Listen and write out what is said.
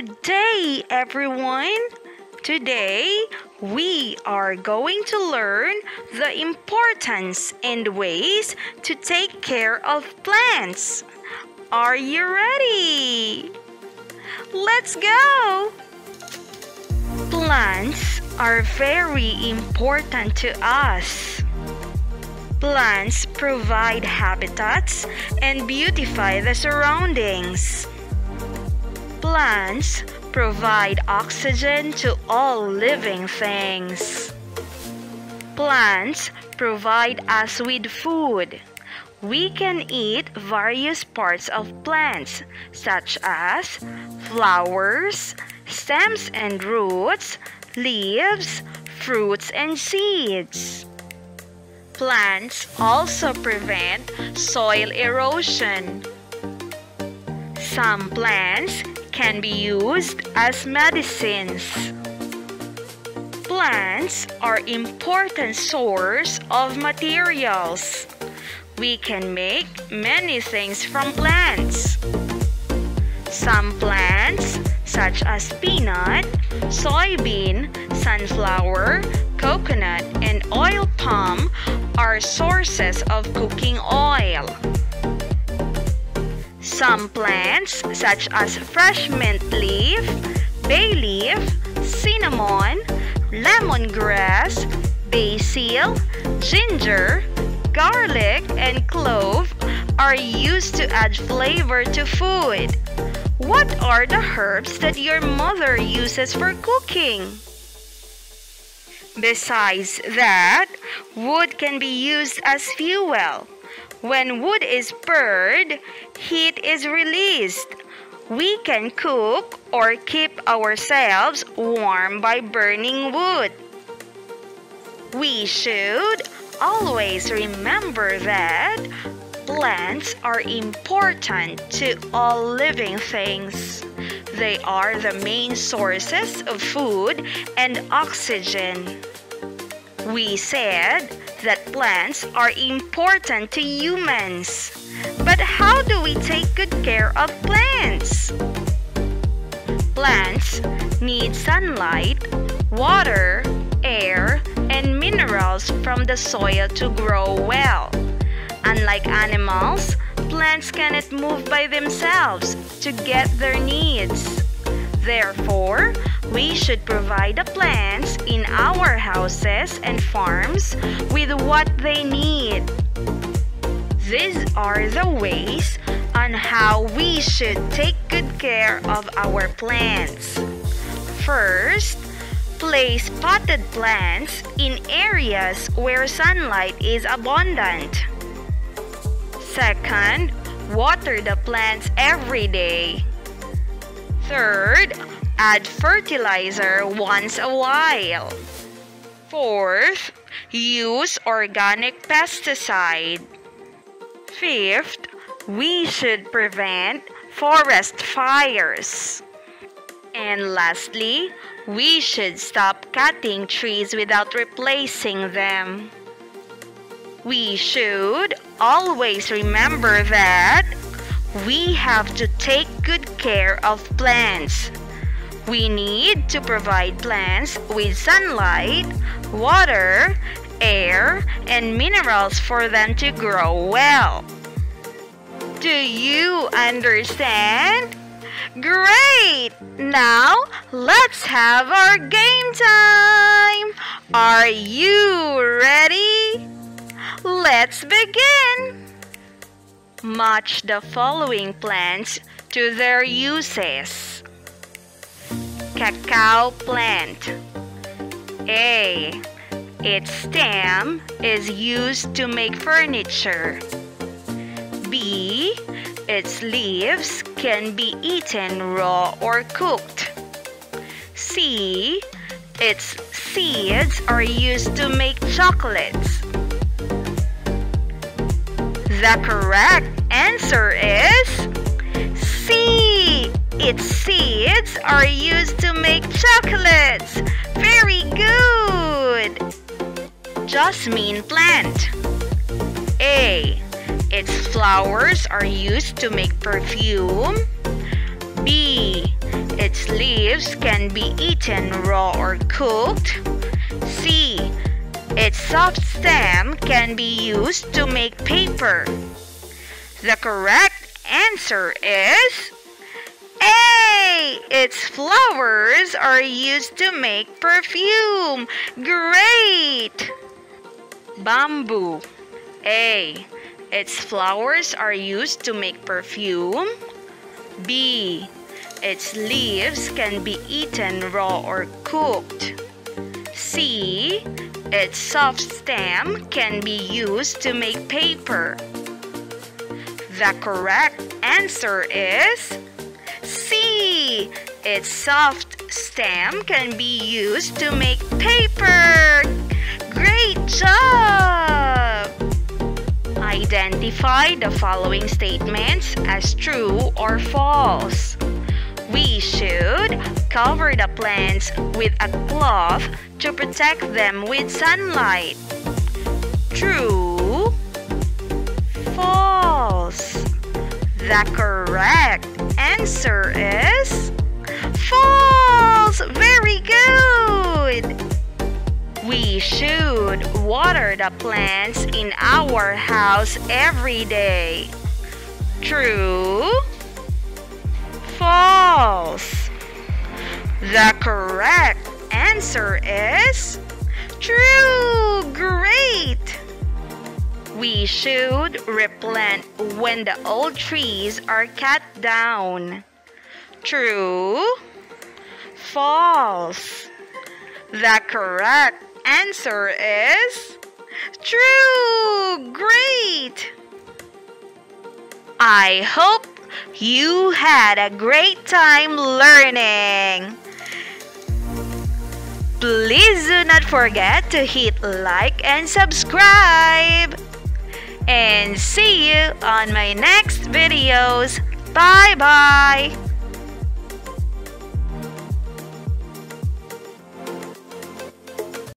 Good day, everyone! Today, we are going to learn the importance and ways to take care of plants. Are you ready? Let's go! Plants are very important to us. Plants provide habitats and beautify the surroundings. Plants provide oxygen to all living things. Plants provide us with food. We can eat various parts of plants, such as flowers, stems and roots, leaves, fruits and seeds. Plants also prevent soil erosion. Some plants can be used as medicines. Plants are important source of materials. We can make many things from plants. Some plants, such as peanut, soybean, sunflower, coconut, and oil palm, are sources of cooking oil. Some plants, such as fresh mint leaf, bay leaf, cinnamon, lemongrass, basil, ginger, garlic, and clove, are used to add flavor to food. What are the herbs that your mother uses for cooking? Besides that, wood can be used as fuel. When wood is burned, heat is released. We can cook or keep ourselves warm by burning wood. We should always remember that plants are important to all living things. They are the main sources of food and oxygen. We said that plants are important to humans. But how do we take good care of plants? Plants need sunlight, water, air, and minerals from the soil to grow well. Unlike animals, plants cannot move by themselves to get their needs. Therefore, we should provide the plants in our houses and farms with what they need. These are the ways on how we should take good care of our plants. First, place potted plants in areas where sunlight is abundant. Second, water the plants every day. Third, add fertilizer once a while. Fourth, use organic pesticide. Fifth, we should prevent forest fires. And lastly, we should stop cutting trees without replacing them. We should always remember that we have to take good care of plants. We need to provide plants with sunlight, water, air, and minerals for them to grow well. Do you understand? Great! Now, let's have our game time! Are you ready? Let's begin! Match the following plants to their uses. Cacao plant. A. Its stem is used to make furniture. B. Its leaves can be eaten raw or cooked. C. Its seeds are used to make chocolates. The correct answer is C. Its seeds are used to make chocolates. Very good! Jasmine plant. A. Its flowers are used to make perfume. B. Its leaves can be eaten raw or cooked. C. Its soft stem can be used to make paper. The correct answer is A. Its flowers are used to make perfume. Great! Bamboo. A. Its flowers are used to make perfume. B. Its leaves can be eaten raw or cooked. C. Its soft stem can be used to make paper. The correct answer is C. Its soft stem can be used to make paper. Great job! Identify the following statements as true or false. We should cover the plants with a cloth to protect them with sunlight. True. False. The correct answer is false. Very good. We should water the plants in our house every day. True. False. The correct answer is true. Great. We should replant when the old trees are cut down. True. False. The correct answer is true. Great. I hope you had a great time learning. Please do not forget to hit like and subscribe. And see you on my next videos. Bye-bye.